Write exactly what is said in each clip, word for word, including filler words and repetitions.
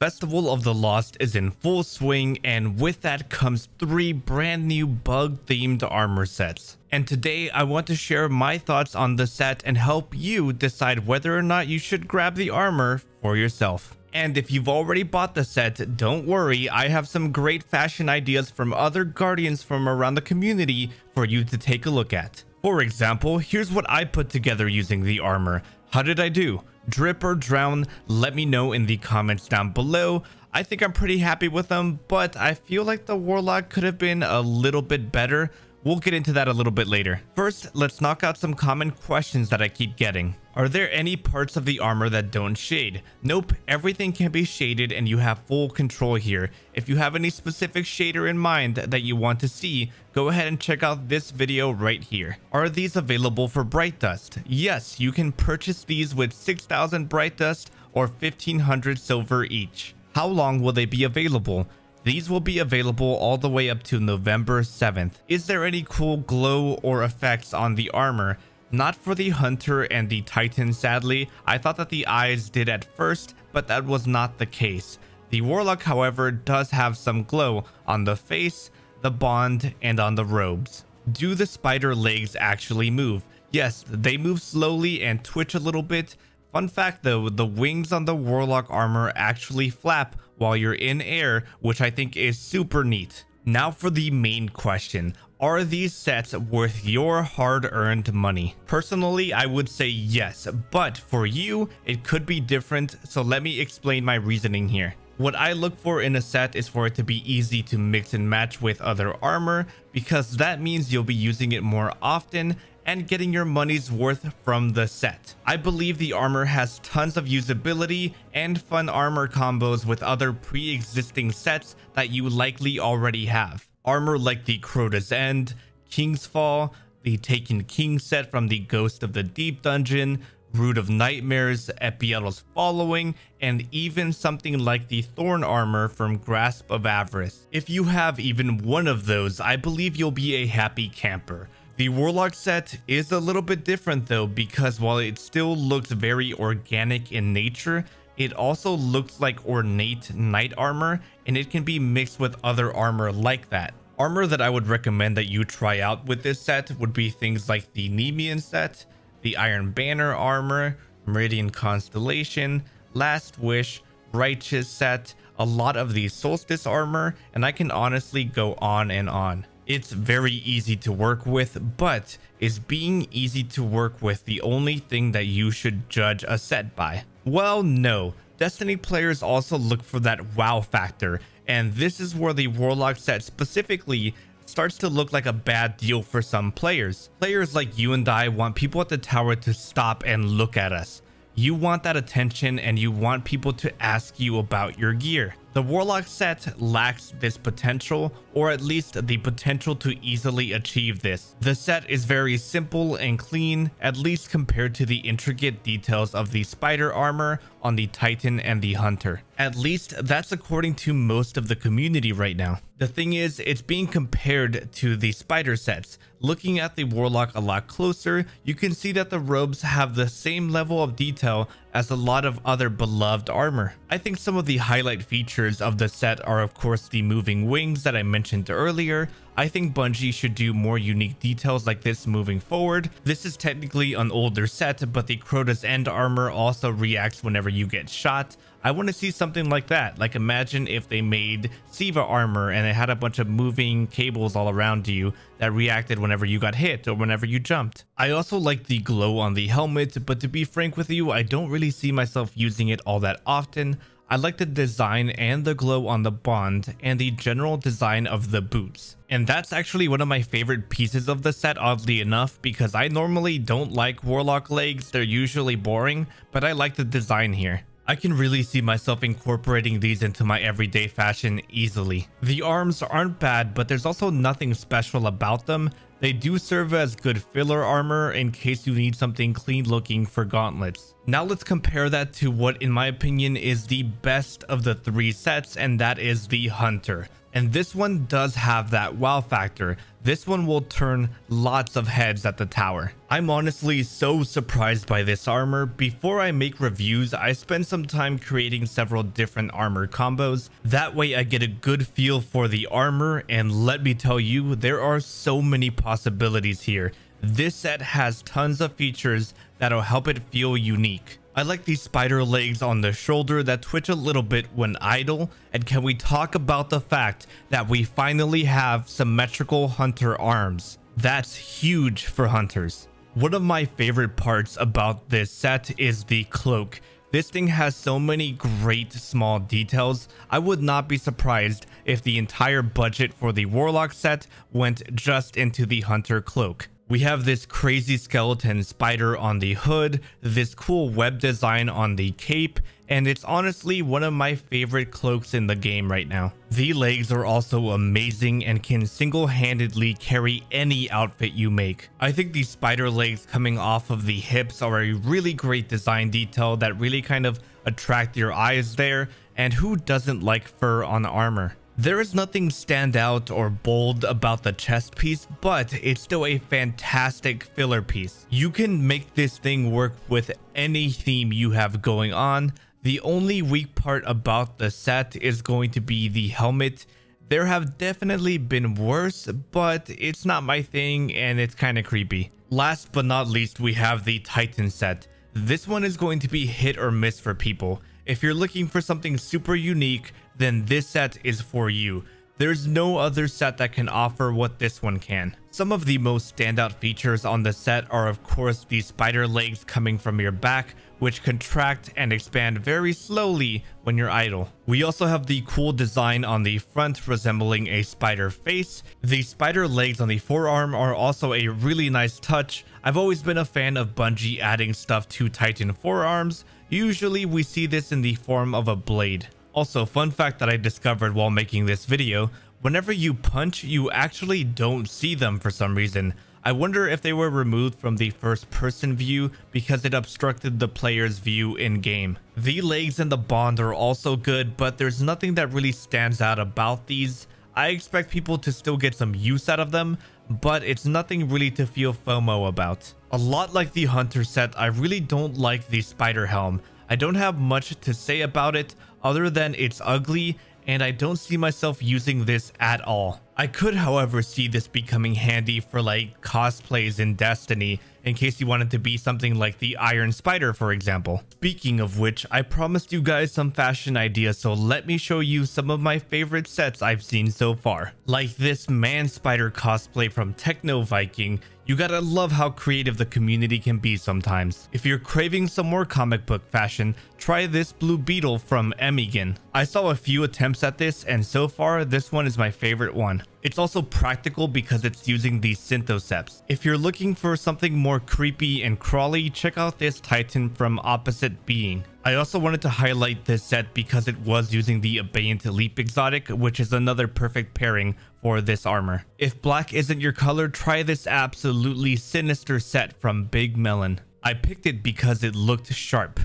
Festival of the Lost is in full swing, and with that comes three brand new bug themed armor sets. And today I want to share my thoughts on the set and help you decide whether or not you should grab the armor for yourself. And if you've already bought the set, don't worry, I have some great fashion ideas from other Guardians from around the community for you to take a look at. For example, here's what I put together using the armor. How did I do? Drip or drown? Let me know in the comments down below. I think I'm pretty happy with them, but I feel like the Warlock could have been a little bit better. We'll get into that a little bit later. First, let's knock out some common questions that I keep getting. Are there any parts of the armor that don't shade? Nope, everything can be shaded and you have full control here. If you have any specific shader in mind that you want to see, go ahead and check out this video right here. Are these available for Bright Dust? Yes, you can purchase these with six thousand Bright Dust or fifteen hundred silver each. How long will they be available? These will be available all the way up to November seventh. Is there any cool glow or effects on the armor? Not for the Hunter and the Titan, sadly. I thought that the eyes did at first, but that was not the case. The Warlock, however, does have some glow on the face, the bond, and on the robes. Do the spider legs actually move? Yes, they move slowly and twitch a little bit. Fun fact though, the wings on the Warlock armor actually flap while you're in air, which I think is super neat. Now for the main question, are these sets worth your hard-earned money? Personally, I would say yes, but for you, it could be different, so let me explain my reasoning here. What I look for in a set is for it to be easy to mix and match with other armor, because that means you'll be using it more often and getting your money's worth from the set. I believe the armor has tons of usability and fun armor combos with other pre-existing sets that you likely already have. Armor like the Crota's End, King's Fall, the Taken King set from the Ghost of the Deep dungeon, Root of Nightmares, Epiel's Following, and even something like the Thorn armor from Grasp of Avarice. If you have even one of those, I believe you'll be a happy camper. The Warlock set is a little bit different though, because while it still looks very organic in nature, it also looks like ornate knight armor, and it can be mixed with other armor like that. Armor that I would recommend that you try out with this set would be things like the Nemean set, the Iron Banner armor, Meridian Constellation, Last Wish, Righteous set, a lot of the Solstice armor, and I can honestly go on and on. It's very easy to work with, but is being easy to work with the only thing that you should judge a set by? Well, no. Destiny players also look for that wow factor, and this is where the Warlock set specifically starts to look like a bad deal for some players. Players like you and I want people at the tower to stop and look at us. You want that attention and you want people to ask you about your gear. The Warlock set lacks this potential, or at least the potential to easily achieve this. The set is very simple and clean, at least compared to the intricate details of the spider armor on the Titan and the Hunter. At least that's according to most of the community right now. The thing is, it's being compared to the spider sets. Looking at the Warlock a lot closer, you can see that the robes have the same level of detail as a lot of other beloved armor. I think some of the highlight features of the set are of course the moving wings that I mentioned earlier. I think Bungie should do more unique details like this moving forward. This is technically an older set, but the Crota's End armor also reacts whenever you get shot. I want to see something like that. Like imagine if they made Siva armor and it had a bunch of moving cables all around you that reacted whenever you got hit or whenever you jumped. I also like the glow on the helmet, but to be frank with you, I don't really see myself using it all that often. I like the design and the glow on the bond and the general design of the boots. And that's actually one of my favorite pieces of the set, oddly enough, because I normally don't like Warlock legs. They're usually boring, but I like the design here. I can really see myself incorporating these into my everyday fashion easily. The arms aren't bad, but there's also nothing special about them. They do serve as good filler armor in case you need something clean looking for gauntlets. Now let's compare that to what in my opinion is the best of the three sets, and that is the Hunter. And this one does have that wow factor. This one will turn lots of heads at the tower. I'm honestly so surprised by this armor. Before I make reviews, I spend some time creating several different armor combos. That way I get a good feel for the armor, and let me tell you, there are so many possibilities here. This set has tons of features that'll help it feel unique. I like these spider legs on the shoulder that twitch a little bit when idle. And can we talk about the fact that we finally have symmetrical hunter arms? That's huge for hunters. One of my favorite parts about this set is the cloak. This thing has so many great small details. I would not be surprised if the entire budget for the Warlock set went just into the hunter cloak. We have this crazy skeleton spider on the hood, this cool web design on the cape, and it's honestly one of my favorite cloaks in the game right now. The legs are also amazing and can single-handedly carry any outfit you make. I think these spider legs coming off of the hips are a really great design detail that really kind of attract your eyes there, and who doesn't like fur on armor? There is nothing standout or bold about the chest piece, but it's still a fantastic filler piece. You can make this thing work with any theme you have going on. The only weak part about the set is going to be the helmet. There have definitely been worse, but it's not my thing and it's kind of creepy. Last but not least, we have the Titan set. This one is going to be hit or miss for people. If you're looking for something super unique, then this set is for you. There's no other set that can offer what this one can. Some of the most standout features on the set are of course the spider legs coming from your back, which contract and expand very slowly when you're idle. We also have the cool design on the front resembling a spider face. The spider legs on the forearm are also a really nice touch. I've always been a fan of Bungie adding stuff to Titan forearms. Usually we see this in the form of a blade. Also, fun fact that I discovered while making this video, whenever you punch, you actually don't see them for some reason. I wonder if they were removed from the first person view because it obstructed the player's view in game. The legs and the bond are also good, but there's nothing that really stands out about these. I expect people to still get some use out of them, but it's nothing really to feel FOMO about. A lot like the hunter set, I really don't like the spider helm. I don't have much to say about it other than it's ugly, and I don't see myself using this at all. I could, however, see this becoming handy for like cosplays in Destiny in case you wanted to be something like the Iron Spider, for example. Speaking of which, I promised you guys some fashion ideas, so let me show you some of my favorite sets I've seen so far. Like this Man Spider cosplay from Techno Viking. You gotta love how creative the community can be sometimes. If you're craving some more comic book fashion, try this Blue Beetle from Emigan. I saw a few attempts at this, and so far this one is my favorite one. It's also practical because it's using the Synthoceps. If you're looking for something more creepy and crawly, check out this Titan from Opposite Being. I also wanted to highlight this set because it was using the Abeyant Leap exotic, which is another perfect pairing for this armor. If black isn't your color, try this absolutely sinister set from Big Melon. I picked it because it looked sharp.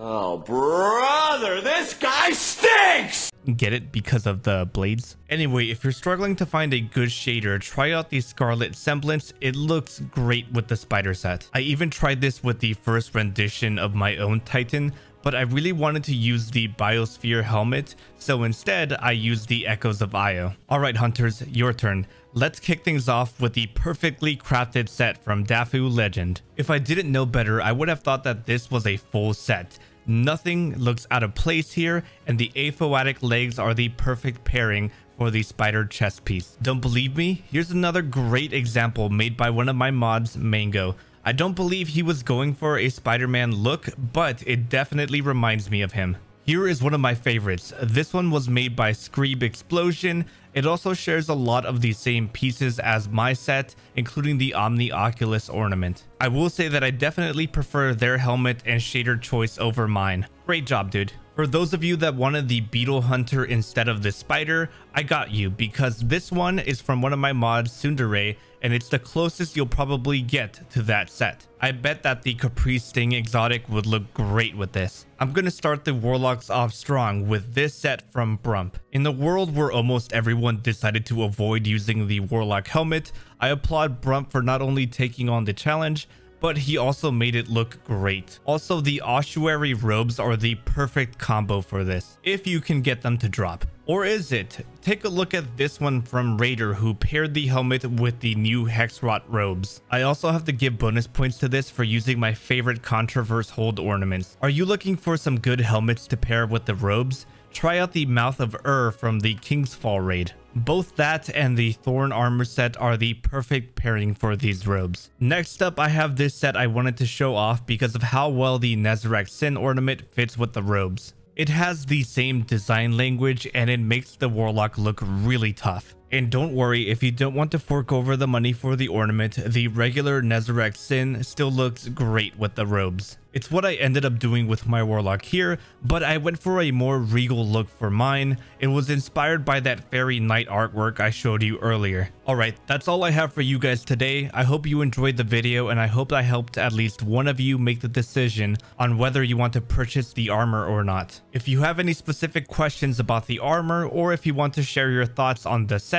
Oh brother, this guy stinks! Get it? Because of the blades? Anyway, if you're struggling to find a good shader, try out the Scarlet Semblance. It looks great with the spider set. I even tried this with the first rendition of my own Titan, but I really wanted to use the biosphere helmet, so instead I used the echoes of io. Alright hunters, your turn. Let's kick things off with the perfectly crafted set from Dafu Legend. If I didn't know better, I would have thought that this was a full set. Nothing looks out of place here, and the aphotic legs are the perfect pairing for the spider chest piece. Don't believe me? Here's another great example made by one of my mods, Mango. I don't believe he was going for a Spider-Man look, but it definitely reminds me of him. Here is one of my favorites. This one was made by Screeb Explosion. It also shares a lot of the same pieces as my set, including the Omni Oculus ornament. I will say that I definitely prefer their helmet and shader choice over mine. Great job, dude. For those of you that wanted the beetle hunter instead of the spider, I got you, because this one is from one of my mods, Sundere, and it's the closest you'll probably get to that set. I bet that the Caprice Sting exotic would look great with this. I'm going to start the Warlocks off strong with this set from Brump. In the world where almost everyone decided to avoid using the Warlock helmet, I applaud Brump for not only taking on the challenge, but he also made it look great. Also, the ossuary robes are the perfect combo for this, if you can get them to drop. Or is it? Take a look at this one from Raider, who paired the helmet with the new Hexrot robes. I also have to give bonus points to this for using my favorite Contraverse Hold ornaments. Are you looking for some good helmets to pair with the robes? Try out the Mouth of Ur from the King's Fall raid. Both that and the Thorn Armor set are the perfect pairing for these robes. Next up, I have this set I wanted to show off because of how well the Nezarek Sin ornament fits with the robes. It has the same design language and it makes the Warlock look really tough. And don't worry, if you don't want to fork over the money for the ornament, the regular Nezarek Sin still looks great with the robes. It's what I ended up doing with my Warlock here, but I went for a more regal look for mine. It was inspired by that fairy knight artwork I showed you earlier. Alright, that's all I have for you guys today. I hope you enjoyed the video, and I hope I helped at least one of you make the decision on whether you want to purchase the armor or not. If you have any specific questions about the armor, or if you want to share your thoughts on the set,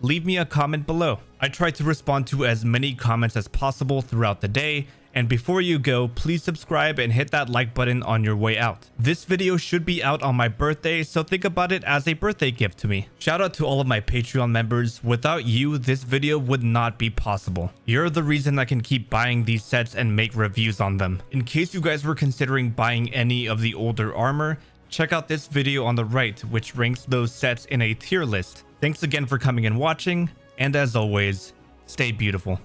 leave me a comment below. I try to respond to as many comments as possible throughout the day. And before you go, please subscribe and hit that like button on your way out. This video should be out on my birthday, so think about it as a birthday gift to me. Shout out to all of my Patreon members. Without you, this video would not be possible. You're the reason I can keep buying these sets and make reviews on them. In case you guys were considering buying any of the older armor, check out this video on the right, which ranks those sets in a tier list. Thanks again for coming and watching, and as always, stay beautiful.